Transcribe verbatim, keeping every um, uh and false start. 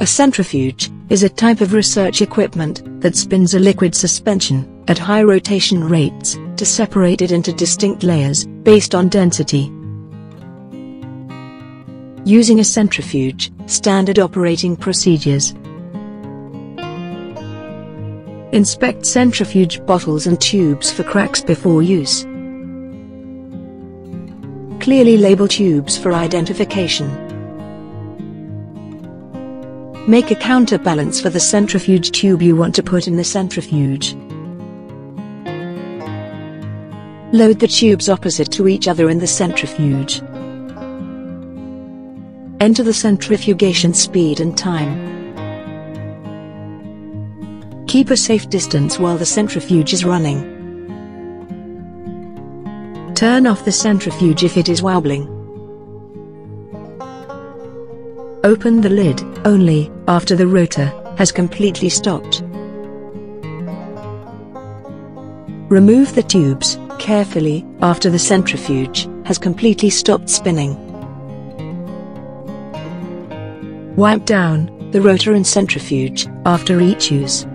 A centrifuge is a type of research equipment that spins a liquid suspension at high rotation rates to separate it into distinct layers based on density. Using a centrifuge, standard operating procedures. Inspect centrifuge bottles and tubes for cracks before use. Clearly label tubes for identification. Make a counterbalance for the centrifuge tube you want to put in the centrifuge. Load the tubes opposite to each other in the centrifuge. Enter the centrifugation speed and time. Keep a safe distance while the centrifuge is running. Turn off the centrifuge if it is wobbling. Open the lid only after the rotor has completely stopped. Remove the tubes carefully after the centrifuge has completely stopped spinning. Wipe down the rotor and centrifuge after each use.